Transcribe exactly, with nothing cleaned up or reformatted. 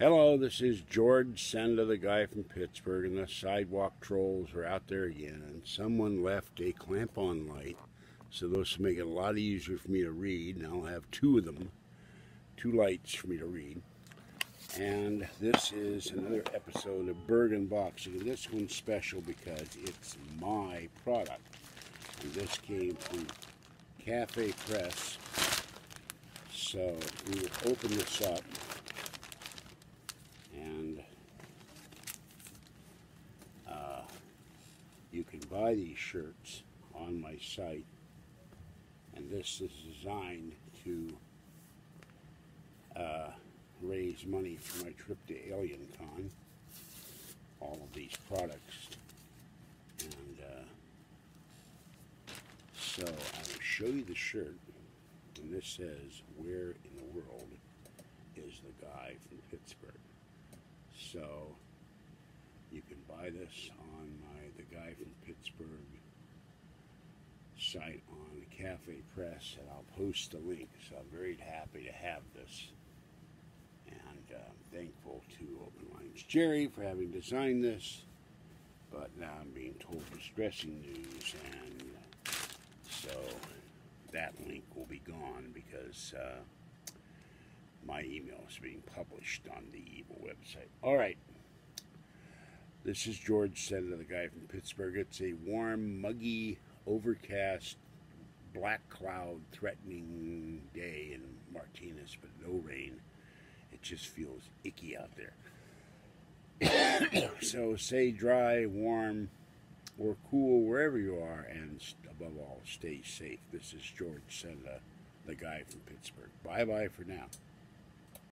Hello, this is George Senda, the guy from Pittsburgh, and the sidewalk trolls are out there again, and someone left a clamp-on light, so those make it a lot easier for me to read, and I'll have two of them, two lights for me to read. And this is another episode of Burgh Unboxing, and this one's special because it's my product. And this came from CafePress, so we will open this up. And uh, you can buy these shirts on my site, and this is designed to uh, raise money for my trip to AlienCon, all of these products. And uh, so I will show you the shirt, and this says, "Where in the world is the guy from Pittsburgh?" So you can buy this on my The Guy from Pittsburgh site on CafePress, and I'll post the link. So I'm very happy to have this, and uh, I'm thankful to Open Lines Jerry for having designed this. But now I'm being told distressing news, and so that link will be gone because Uh, my email is being published on the Evil website. All right. This is George Senda, the guy from Pittsburgh. It's a warm, muggy, overcast, black cloud threatening day in Martinez, but no rain. It just feels icky out there. So stay dry, warm, or cool wherever you are, and above all, stay safe. This is George Senda, the guy from Pittsburgh. Bye-bye for now.